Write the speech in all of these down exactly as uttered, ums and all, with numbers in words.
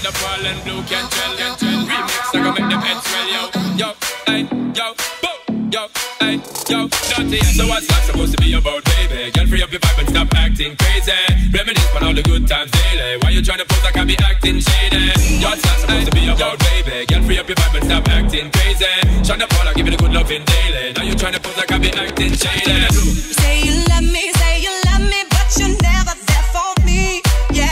Blood up all and blue can tell, can tell. Remix, I gon' make them heads swell, yo. Yo, ay, yo, boom, yo, ay, yo. Dirty, so what's life supposed to be about, baby? Girl, free up your vibe and stop acting crazy. Reminisce on all the good times daily. Why you tryna pose like I be acting shady? Yo, it's not supposed to be about, baby. Girl, free up your vibe and stop acting crazy. Shonda Paul, I give you the good loving daily. Now you tryna pose like I be acting shady. You say you love me, say you love me, but you never there for me, yeah.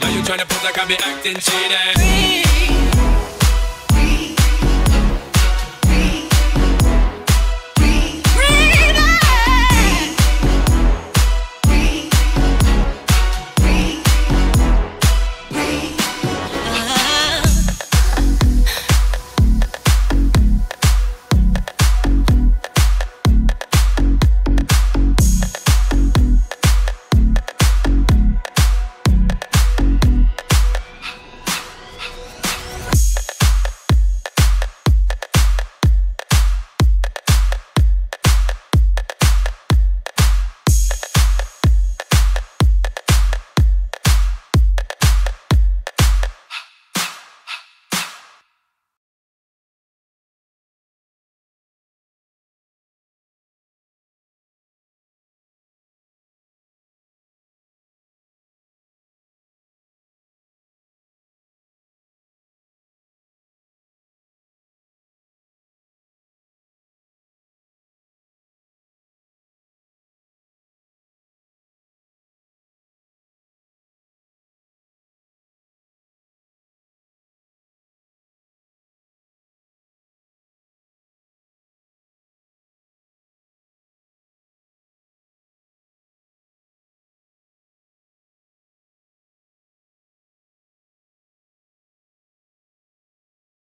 Now you tryna pose like I be acting shady.